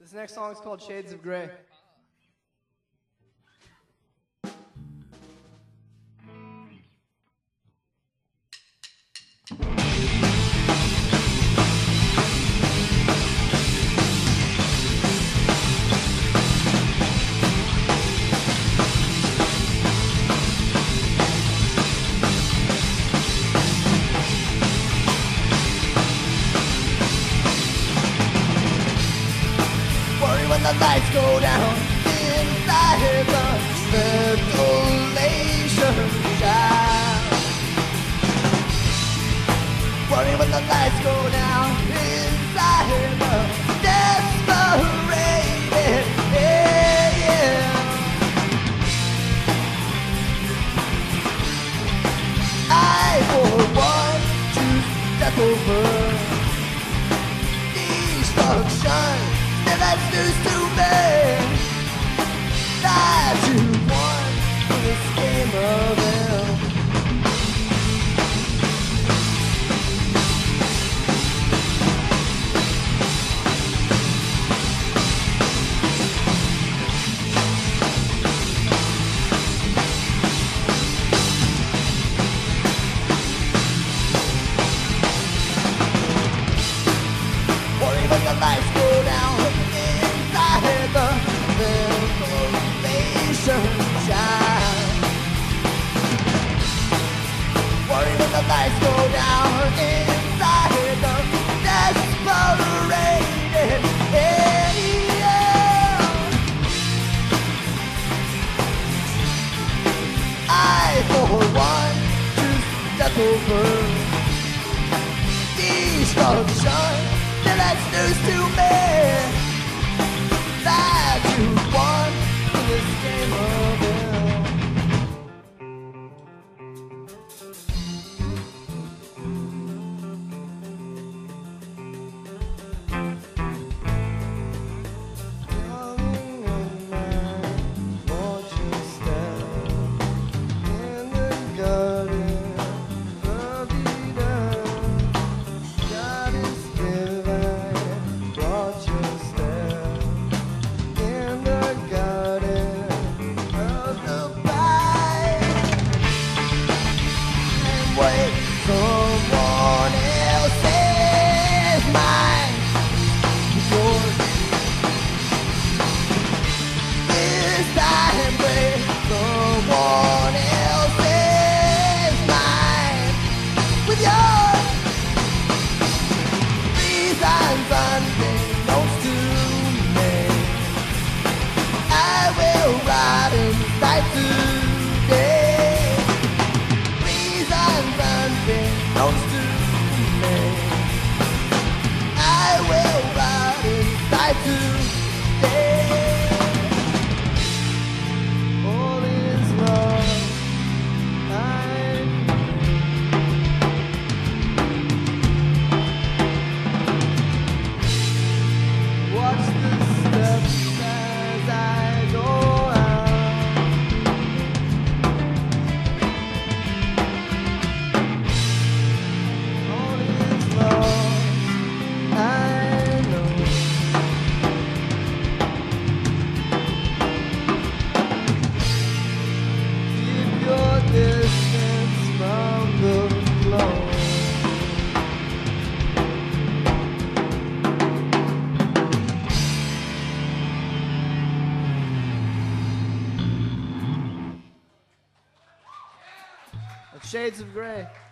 This next song is called Shades of Grey. The lights go down inside the ventilation shaft. Worry when the lights go down inside the desperate air. I for one to step over destruction. That's news to me. That you won this game of hell. Worry when the lights go down. The lights go down inside the desperate air. I for one to step over destruction. That's news to me. That you won this game of hell. Shades of Grey.